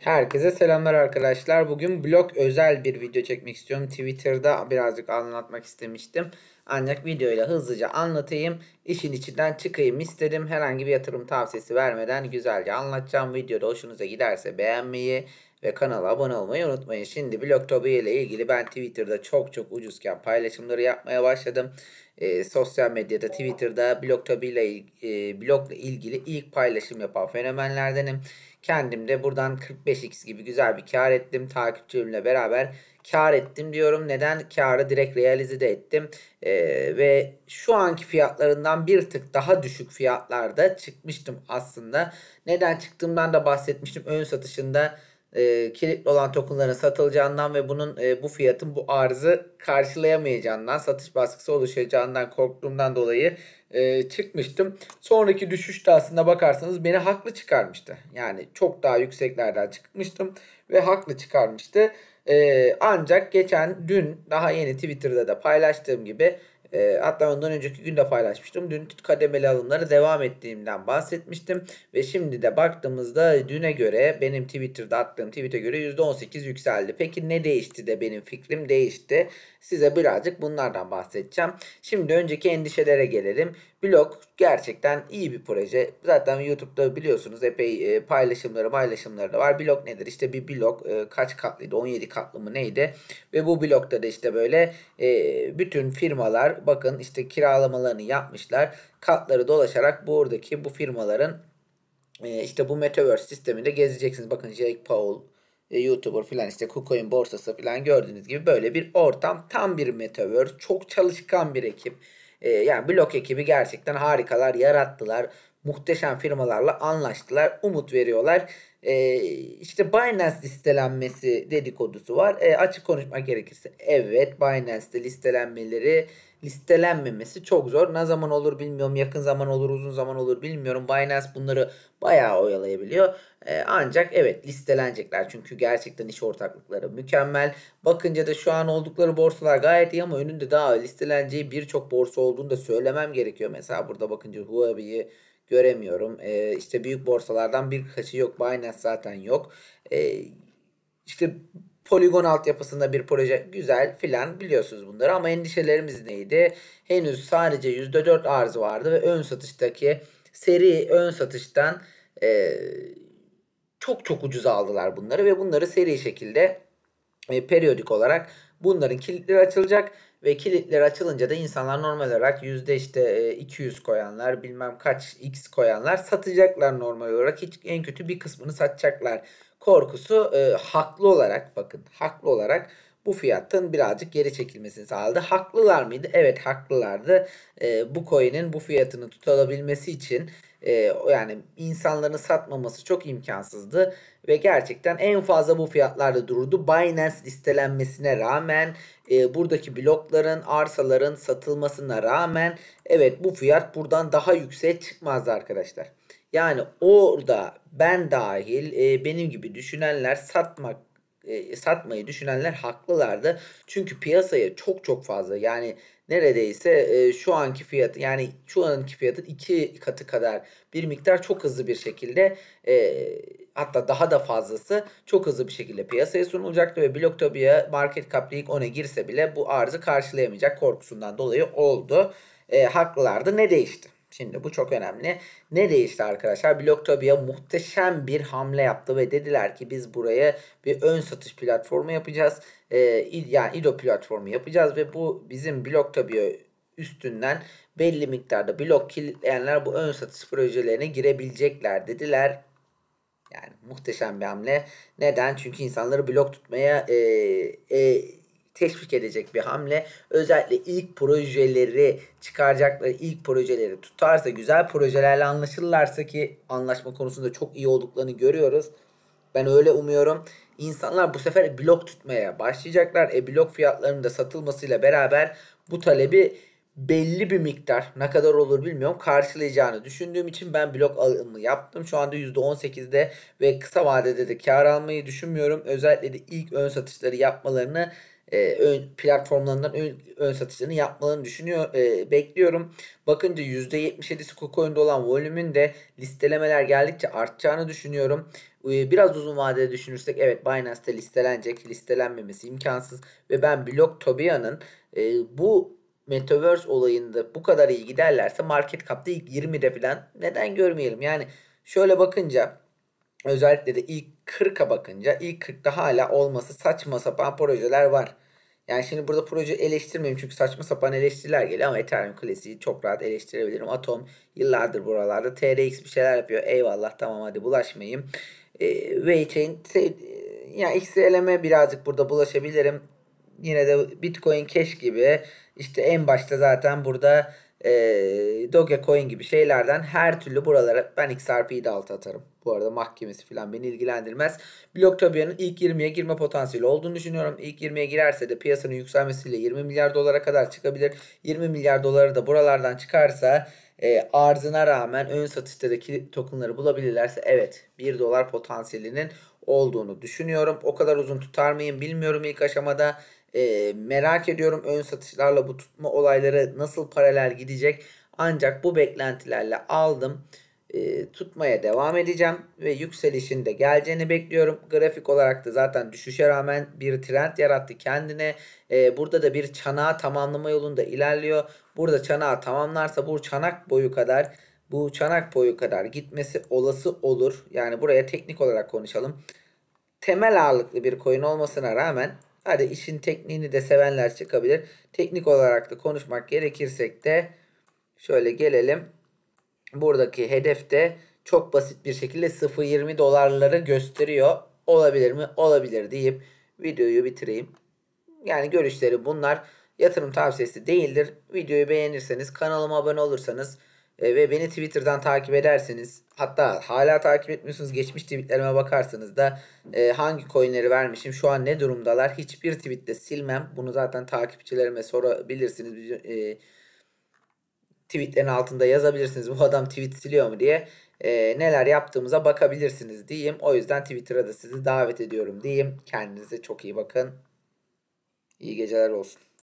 Herkese selamlar arkadaşlar. Bugün blok özel bir video çekmek istiyorum. Twitter'da birazcık anlatmak istemiştim. Ancak videoyla hızlıca anlatayım. İşin içinden çıkayım istedim. Herhangi bir yatırım tavsiyesi vermeden güzelce anlatacağım. Videoda hoşunuza giderse beğenmeyi ve kanala abone olmayı unutmayın. Şimdi Bloktopia ile ilgili ben Twitter'da çok ucuzken paylaşımları yapmaya başladım. Sosyal medyada Twitter'da Bloktopia ile ilgili ilk paylaşım yapan fenomenlerdenim. Kendim de buradan 45x gibi güzel bir kar ettim. Takipçilerimle beraber kar ettim diyorum. Neden? Karı direkt realize de ettim. Ve şu anki fiyatlarından bir tık daha düşük fiyatlarda çıkmıştım aslında. Neden çıktığımdan da bahsetmiştim. Ön satışında kilitli olan tokenların satılacağından ve bunun bu fiyatın bu arzı karşılayamayacağından, satış baskısı oluşacağından korktuğumdan dolayı çıkmıştım. Sonraki düşüşte aslında bakarsanız beni haklı çıkarmıştı. Yani çok daha yükseklerden çıkmıştım ve haklı çıkarmıştı. Ancak geçen dün daha yeni Twitter'da da paylaştığım gibi, hatta ondan önceki gün de paylaşmıştım. Dün kademeli alımlara devam ettiğimden bahsetmiştim. Ve şimdi de baktığımızda düne göre, benim Twitter'da attığım tweet'e göre %18 yükseldi. Peki ne değişti de benim fikrim değişti? Size birazcık bunlardan bahsedeceğim. Şimdi önceki endişelere gelelim. Blok gerçekten iyi bir proje. Zaten YouTube'da biliyorsunuz epey paylaşımları da var. Blok nedir? İşte bir blok kaç katlıydı? 17 katlı mı neydi? Ve bu blokta da işte böyle bütün firmalar, bakın işte kiralamalarını yapmışlar. Katları dolaşarak buradaki bu firmaların işte bu Metaverse sisteminde gezeceksiniz. Bakın Jake Paul, YouTuber filan, işte Kucoin borsası filan, gördüğünüz gibi böyle bir ortam. Tam bir Metaverse. Çok çalışkan bir ekip. Yani blok ekibi gerçekten harikalar yarattılar. Muhteşem firmalarla anlaştılar. Umut veriyorlar. İşte Binance listelenmesi dedikodusu var. Açık konuşmak gerekirse evet, Binance'de listelenmemesi çok zor. Ne zaman olur bilmiyorum. Yakın zaman olur, uzun zaman olur bilmiyorum. Binance bunları bayağı oyalayabiliyor. Ancak evet, listelenecekler. Çünkü gerçekten iş ortaklıkları mükemmel. Bakınca da şu an oldukları borsalar gayet iyi ama önünde daha listeleneceği birçok borsa olduğunu da söylemem gerekiyor. Mesela burada bakınca Huobi'yi göremiyorum. İşte büyük borsalardan birkaçı yok. Binance zaten yok. İşte Poligon altyapısında bir proje, güzel filan, biliyorsunuz bunları. Ama endişelerimiz neydi? Henüz sadece %4 arzı vardı ve ön satıştaki seri ön satıştan çok ucuz aldılar bunları ve bunları seri şekilde periyodik olarak bunların kilitleri açılacak ve kilitleri açılınca da insanlar normal olarak yüzde işte 200 koyanlar, bilmem kaç x koyanlar satacaklar normal olarak. Hiç, en kötü bir kısmını satacaklar korkusu haklı olarak, bakın haklı olarak bu fiyatın birazcık geri çekilmesini sağladı. Haklılar mıydı? Evet, haklılardı. Bu coin'in bu fiyatını tutulabilmesi için yani insanların satmaması çok imkansızdı ve gerçekten en fazla bu fiyatlarda dururdu. Binance listelenmesine rağmen, buradaki blokların, arsaların satılmasına rağmen evet, bu fiyat buradan daha yükseğe çıkmazdı arkadaşlar. Yani orada ben dahil benim gibi düşünenler, satmayı düşünenler haklılardı. Çünkü piyasaya çok fazla, yani neredeyse şu anki fiyatı, yani şu anki fiyatın 2 katı kadar bir miktar çok hızlı bir şekilde, hatta daha da fazlası çok hızlı bir şekilde piyasaya sunulacaktı ve Bloktopia market cap ilk 10'a girse bile bu arzı karşılayamayacak korkusundan dolayı oldu. Haklılardı. Ne değişti? Şimdi bu çok önemli. Ne değişti arkadaşlar? Bloktopia muhteşem bir hamle yaptı ve dediler ki biz buraya bir ön satış platformu yapacağız. Yani IDO platformu yapacağız ve bu bizim Bloktopia üstünden belli miktarda blok kilitleyenler bu ön satış projelerine girebilecekler dediler. Yani muhteşem bir hamle. Neden? Çünkü insanları blok tutmaya teşvik edecek bir hamle. Özellikle ilk projeleri çıkaracakları, ilk projeleri tutarsa, güzel projelerle anlaşırlarsa, ki anlaşma konusunda çok iyi olduklarını görüyoruz. Ben öyle umuyorum. İnsanlar bu sefer blok tutmaya başlayacaklar. Blok fiyatlarının da satılmasıyla beraber bu talebi belli bir miktar, ne kadar olur bilmiyorum, karşılayacağını düşündüğüm için ben blok alımı yaptım. Şu anda %18'de ve kısa vadede de kar almayı düşünmüyorum. Özellikle de ilk ön satışları yapmalarını, platformlarından ön satışlarını yapmalarını bekliyorum. Bakınca %77'si Kucoin'de olan volümün de listelemeler geldikçe artacağını düşünüyorum. Biraz uzun vadede düşünürsek evet, Binance'te listelenecek, listelenmemesi imkansız ve ben Bloktopia'nın bu Metaverse olayında bu kadar iyi giderlerse market cap'ta ilk 20'de falan neden görmeyelim? Yani şöyle bakınca, özellikle de ilk 40'a bakınca, ilk 40'ta hala olması saçma sapan projeler var. Yani şimdi burada proje eleştirmeyeyim çünkü saçma sapan eleştiriler geliyor ama Ethereum klasiği çok rahat eleştirebilirim. Atom yıllardır buralarda, TRX bir şeyler yapıyor, eyvallah tamam hadi bulaşmayayım. Waychain, yani XLM'e birazcık burada bulaşabilirim. Yine de Bitcoin Cash gibi, işte en başta zaten burada Dogecoin gibi şeylerden her türlü buralara ben XRP'yi de alta atarım. Bu arada mahkemesi falan beni ilgilendirmez. Bloktopia'nın ilk 20'ye girme potansiyeli olduğunu düşünüyorum. İlk 20'ye girerse de piyasanın yükselmesiyle 20 milyar dolara kadar çıkabilir. 20 milyar doları da buralardan çıkarsa arzına rağmen ön satışta da kilit tokenları bulabilirlerse evet, 1 dolar potansiyelinin olduğunu düşünüyorum. O kadar uzun tutar mıyım bilmiyorum ilk aşamada. Merak ediyorum ön satışlarla bu tutma olayları nasıl paralel gidecek. Ancak bu beklentilerle aldım. Tutmaya devam edeceğim ve yükselişin de geleceğini bekliyorum. Grafik olarak da zaten düşüşe rağmen bir trend yarattı kendine. Burada da bir çanağı tamamlama yolunda ilerliyor. Burada çanağı tamamlarsa bu çanak boyu kadar gitmesi olası olur. Yani buraya teknik olarak konuşalım. Temel ağırlıklı bir coin olmasına rağmen hadi işin tekniğini de sevenler çıkabilir. Teknik olarak da konuşmak gerekirsek de şöyle gelelim. Buradaki hedef de çok basit bir şekilde 0.20 dolarları gösteriyor. Olabilir mi? Olabilir deyip videoyu bitireyim. Yani görüşleri bunlar. Yatırım tavsiyesi değildir. Videoyu beğenirseniz, kanalıma abone olursanız ve beni Twitter'dan takip ederseniz, hatta hala takip etmiyorsunuz, geçmiş tweetlerime bakarsanız da hangi coinleri vermişim, şu an ne durumdalar, hiçbir tweette silmem. Bunu zaten takipçilerime sorabilirsiniz. Tweetlerin altında yazabilirsiniz bu adam tweet siliyor mu diye. Neler yaptığımıza bakabilirsiniz diyeyim. O yüzden Twitter'a da sizi davet ediyorum diyeyim. Kendinize çok iyi bakın. İyi geceler olsun.